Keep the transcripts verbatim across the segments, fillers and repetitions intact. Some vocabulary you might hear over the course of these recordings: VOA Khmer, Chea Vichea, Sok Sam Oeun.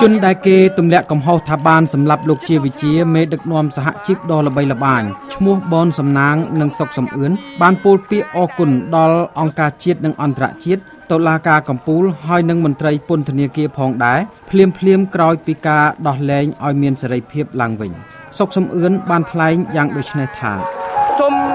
จุนได้เกตุ่มแหลกกำหอทาบานสำหรับลูกเชียวิเชียเมดึกนวมสหชิพดอลใบละบานชมูบอลสำนางนังศกสมอื่นบานปูปีอกุนดอลองกาเชียดนังอันตรเชียดตลากากำปูหอยนังมนตรีปนธเนียเกียพองได้เพลียมเพลียมกรอยปีกาดอลแรงออยเมียนสไรเพียบลังวิงศกสมอื่นบานทลายยังโดยชนะทางสม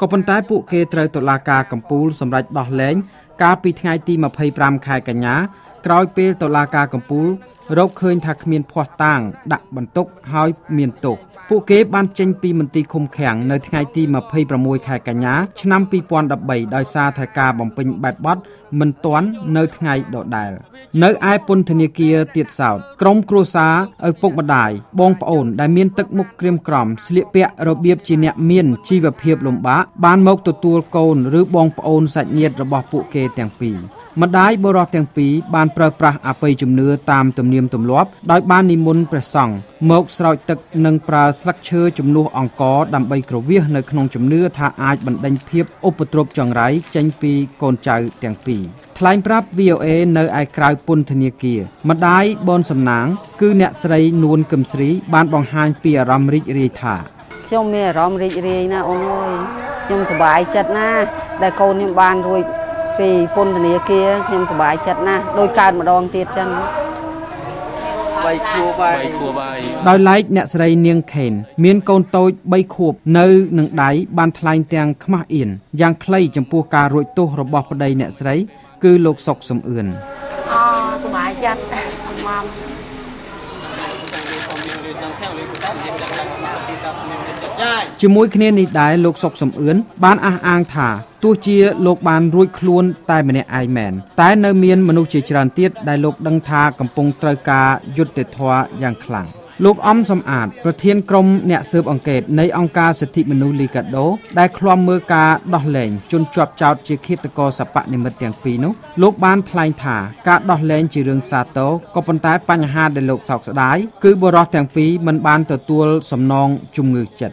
ก็ปนท้ายปุเกเตรตุลากากำปูสำหรับดอกเล้งกาปีทงายตีมาภัยปรามขายกัญญากรอยเปตุลากากำปูรบเคยทักเมียนพอต่างดักบรรทุกหอยเมียนตกปุเกบันเจงปีมันตีคมแข็งในทงายตีมาภัยประมวยขายกัญญาชนำปีปอนดับใบดอยซาทากาบำเพ็ญแบบบัดมันต้อนในทงายดอกได้ในไอปนธเนียเกียเตียดสาวกรมครัวซาเอกปกบัดได้บองปอนได้เมียนตึกมุกเกรียมกล่อมเสลี่ยเปะระเบียบจีเนียเมียนชีวเพียบลมบ้าบานมกตัวตัวโกนหรือบองปอนสัญญาระบอบปุเกแตงปีมาได้บรอแตงปีบานเปรอะปราอาไปจุ่มเนื้อตามตำเนียมตำลวบได้บานนิมนต์ประส่องมกสลายตึกนังปลาสลักเชอจุ่มลูกอ่องกอดำใบกระเวียในขนมจุ่มเนื้อท่าอาจบันดังเพียบอุปตรบจังไรเจงปีโกนใจแตงปีทลายปรับ วี โอ เอ ในไอกรายปนธเนียเกียมาได้บนสำนางคือเนสไรนวลกำศรีบานบองฮานเปียรำริเรธาเจ้าเมียรำริเรนะโอ้ยยมสบายจัดนะได้โกนยมบานรวยปีปนธเนียเกียยมสบายจัดนะโดยการมาดองเตียจันใบครัวใบดอยไลท์เนสไรเนียงเข็นเมียนโกนโตยใบขวบเนยหนึ่งไดบานทลายแตงขมาอินยังใครจำปูการรวยตู้ระบอบประเดยเนสไรคือโลกศกสมอื่นอ๋อสบายจัดมามจมูกเนี้ยนี่ได้โลกศกสมอื่นบ้านอาอ่างถ่าตัวเชียโลกบานรุ่ยคลวนตายมาในไอแมนแต่เนเมียนมนุษย์เจริญเตี้ยได้โลกดังทากำปงตรกายุติทว่าอย่างคลั่งโลกอ้อมสมอาดประเทียนกรมเนเสือบอังเกตในองการสิทธิมนุษย์ลีกัดโดได้คลอมเมือกาดอกแหลงจนจวบจาวจิคิตกอสปะในเมืองเตียงปีนุโลกบ้านพลายถากาดอกแหลงจีเรืองซาโตก็ปนท้ายปัญหาในโลกสาวสดายคือบรอดเตียงปีมันบ้านตัวตัวสำนองจุ่มเงือกจัด